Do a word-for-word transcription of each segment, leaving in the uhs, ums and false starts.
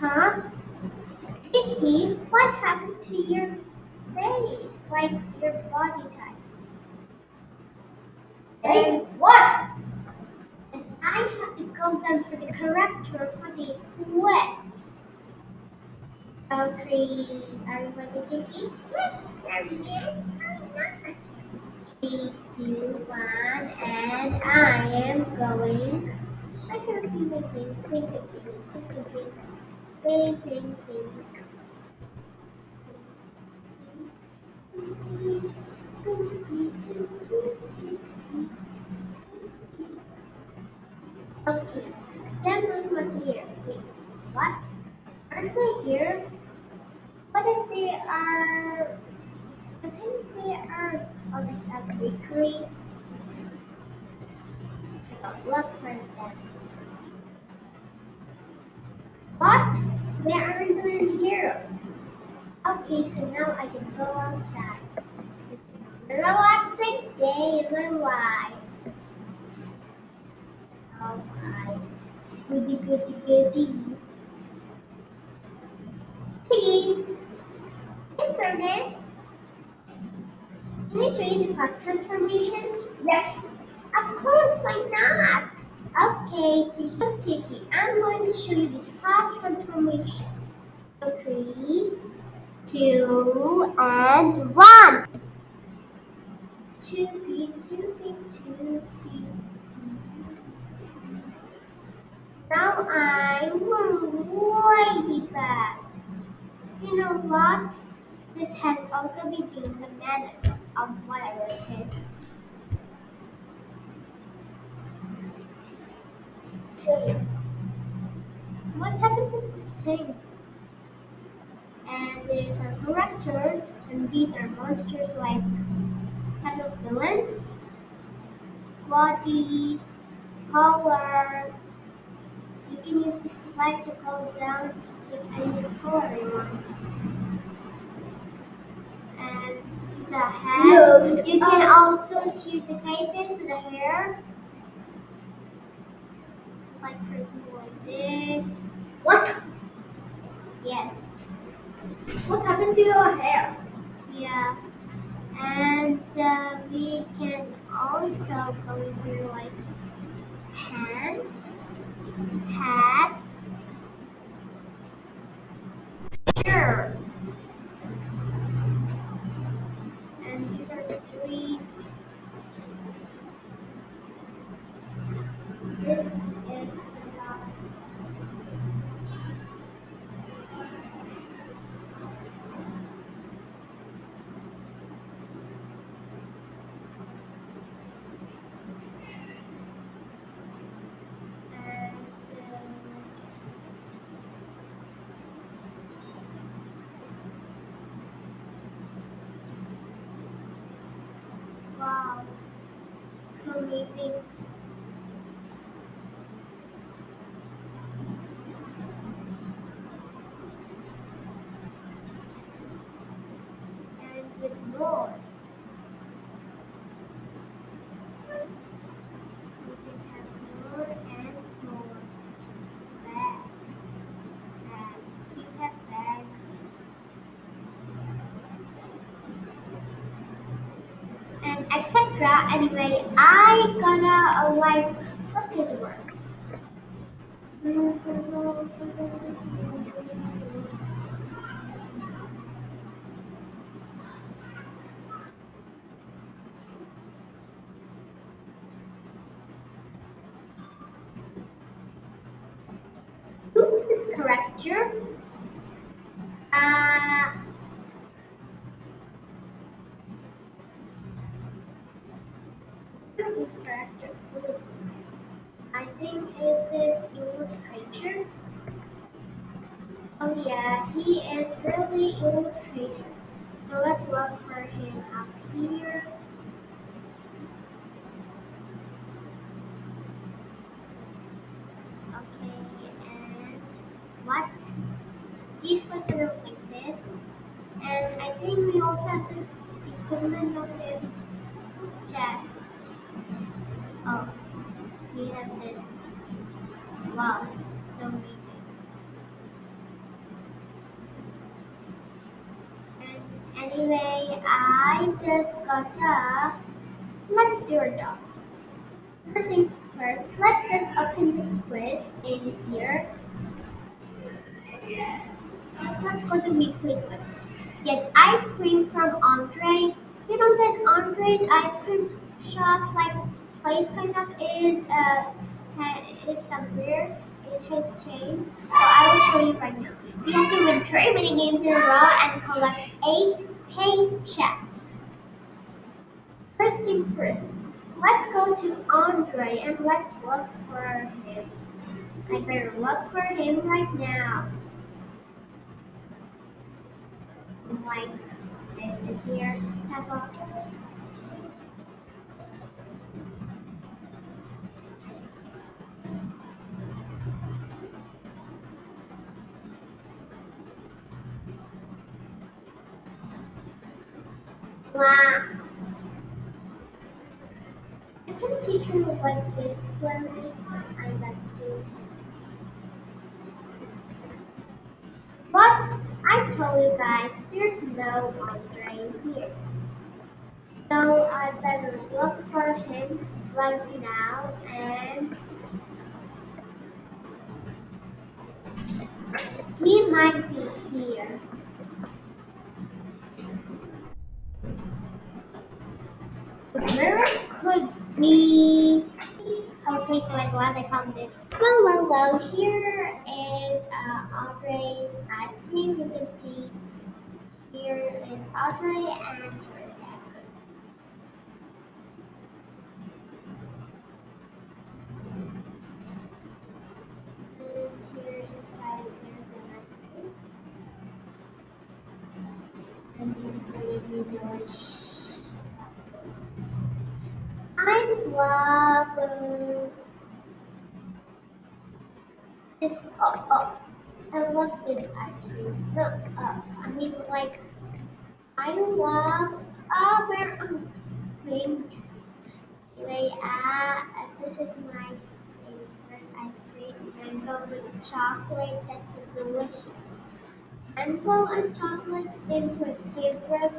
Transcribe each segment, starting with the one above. Huh? Tiki, what happened to your face? Like your body type? And what? And I have to go down for the character for the quest. So pretty. Are you ready, Tiki? Yes, yes, yes. I'm not. Three, two, one, and I am going. I can repeat it. Pink, pink, pink, pink, pink. Pink, pink, pink. Okay, that one must be here. Wait, what? Aren't they here? What if they are? I think they are on a bakery. Look for them. What? They aren't even here. Okay, so now I can go outside. It's a relaxing day in my life. Oh my. Goody, goody, goody. Tea. It's perfect. Can I show you the fast transformation? Yes. Of course, why not? Okay, Tiki, Tiki, I'm going to show you the fast transformation. So three, two, and one. Two P, two P, two P. Now I'm a ladybug. You know what? This has also been doing the madness of whatever it is. What happened to this thing? And there's our characters, and these are monsters like kind of villains, body, color. You can use this light to go down to pick any color you want. And this is the head. You can also choose the faces with the hair. Like for example, like this. What? Yes. What happened to your hair? Yeah. And uh, we can also go through like pants, hats, shirts. And these are three. This is enough. And uh, wow, so amazing. Etc. Anyway, I gonna uh, like what does it work? Who is this character? Uh, Character. What is this? I think is this Evillustrator. Oh yeah, he is really Evillustrator. So let's look for him up here. Okay, and what? He's going to look like this. And I think we also have this equipment of him. Let's check. Oh, we have this. Wow, so amazing. Anyway, I just got up. Let's do it up. First things first, let's just open this quiz in here. First, let's go to weekly quest. Get ice cream from Andre. You know that Andre's ice cream shop like place kind of is uh is somewhere. It has changed. So I will show you right now. We have to win three mini games in a row and collect eight paychecks. First thing first, let's go to Andre and let's look for him. I better look for him right now. Like this in here. Tap on it. Wow. I can teach you what this color is. I like to. But I told you guys, there's no Andre here. So I better look for him right now and he might be here. Where could be? Okay, so I'm glad I found this. Hello, hello. Here is uh, Andre's ice cream. You can see here is Andre and here is the ice cream. And here inside there's the ice cream. And then inside there's the love um, this up, up. I love this ice cream. Look up. I mean, like, I love uh, where I'm playing. Anyway, uh, this is my favorite ice cream. Mango with chocolate. That's delicious. Mango and chocolate is my favorite.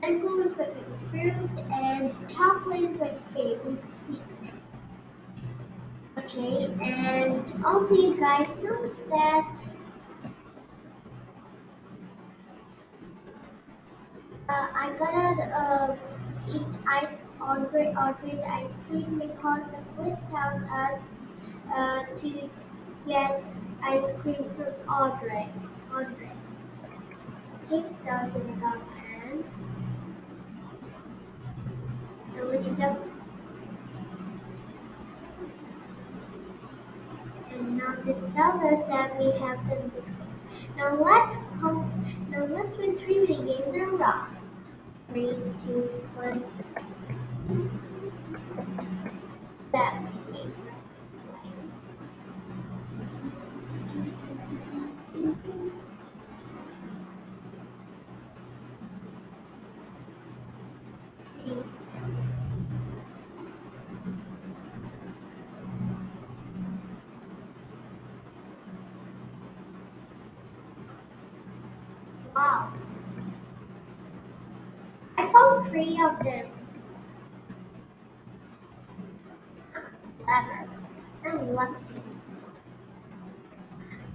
Mango is my favorite fruit, and chocolate is my favorite sweet. Okay, and also you guys know that uh, I gotta uh, eat ice Andre Andre's ice cream because the quiz tells us uh, to get ice cream from Andre. Andre. Okay, so here we go. And delicious up. And now this tells us that we have done this quiz. Now let's call, now let's win three mini games in a row. Three, two, one. That wow. I found three of them. I'm clever. I'm lucky.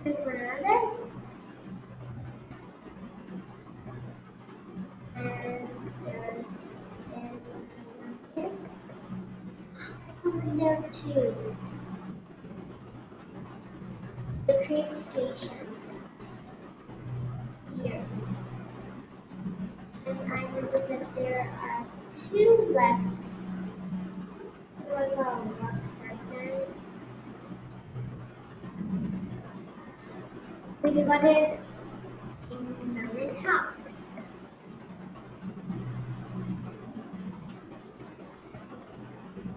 Look for another. And there's another. And there too. The train station. That there are two left. So we're gonna look for them. Maybe what if in Nana's house?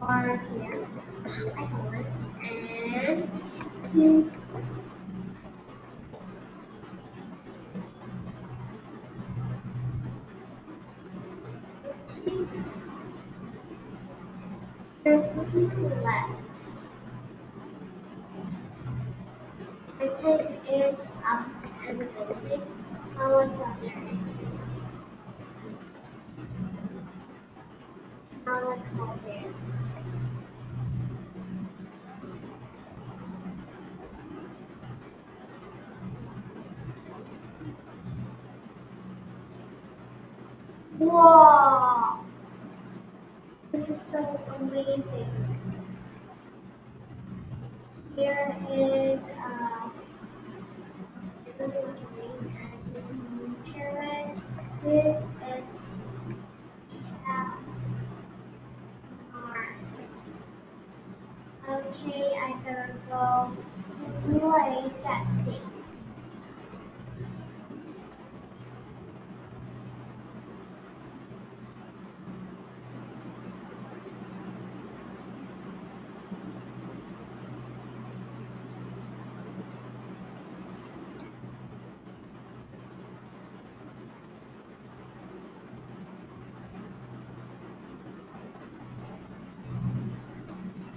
Or here. I found one. And two. There's nothing left. The tape is up and building. Oh, it's not there. It's now let's go there. Wow! This is so amazing. Here is uh, another thing, and this is new carrots. This is yeah. Okay, I better go play that thing.